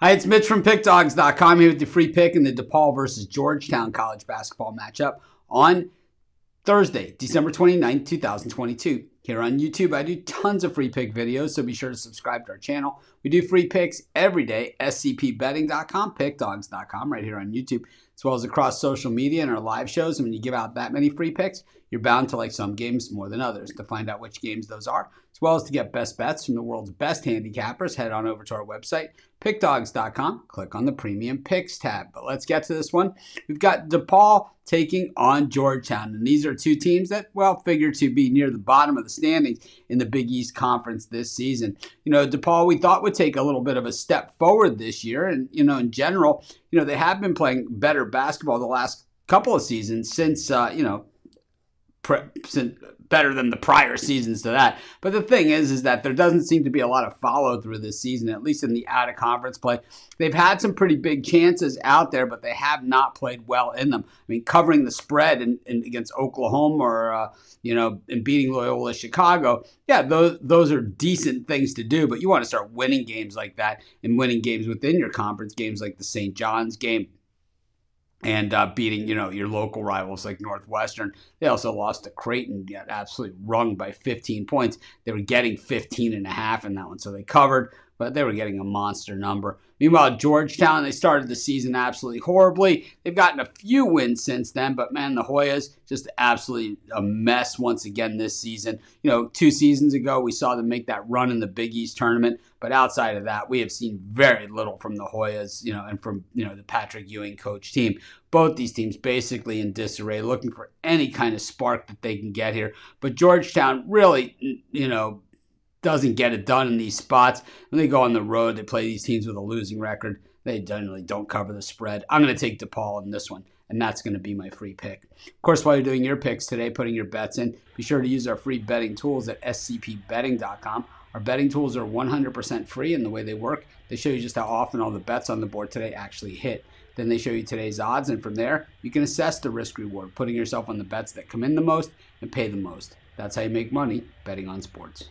Hi, it's Mitch from PickDogs.com here with the free pick in the DePaul versus Georgetown college basketball matchup on Thursday, December 29, 2022. Here on YouTube, I do tons of free pick videos, so be sure to subscribe to our channel. We do free picks every day, scpbetting.com, PickDogs.com, right here on YouTube, as well as across social media and our live shows. And when you give out that many free picks, you're bound to like some games more than others. To find out which games those are, as well as to get best bets from the world's best handicappers, head on over to our website, PickDogs.com, click on the Premium Picks tab. But let's get to this one. We've got DePaul taking on Georgetown, and these are two teams that, well, figure to be near the bottom of the standings in the Big East Conference this season. You know, DePaul, we thought, would take a little bit of a step forward this year, and, you know, in general, you know, they have been playing better basketball the last couple of seasons since, you know, better than the prior seasons to that. But the thing is that there doesn't seem to be a lot of follow-through this season, at least in the out-of-conference play. They've had some pretty big chances out there, but they have not played well in them. I mean, covering the spread against Oklahoma or, you know, and beating Loyola Chicago, yeah, those are decent things to do, but you want to start winning games like that and winning games within your conference, games like the St. John's game, and beating, you know, your local rivals like Northwestern. They also lost to Creighton, got absolutely rung by 15 points. They were getting 15.5 in that one, so they covered, but they were getting a monster number. Meanwhile, Georgetown, they started the season absolutely horribly. They've gotten a few wins since then, but man, the Hoyas, just absolutely a mess once again this season. You know, two seasons ago, we saw them make that run in the Big East tournament, but outside of that, we have seen very little from the Hoyas, you know, and from, you know, the Patrick Ewing coach team. Both these teams basically in disarray, looking for any kind of spark that they can get here. But Georgetown really, you know, doesn't get it done in these spots. When they go on the road, they play these teams with a losing record. They generally don't cover the spread. I'm going to take DePaul in this one, and that's going to be my free pick. Of course, while you're doing your picks today, putting your bets in, be sure to use our free betting tools at scpbetting.com. Our betting tools are 100% free, and the way they work, they show you just how often all the bets on the board today actually hit. Then they show you today's odds, and from there, you can assess the risk-reward, putting yourself on the bets that come in the most and pay the most. That's how you make money betting on sports.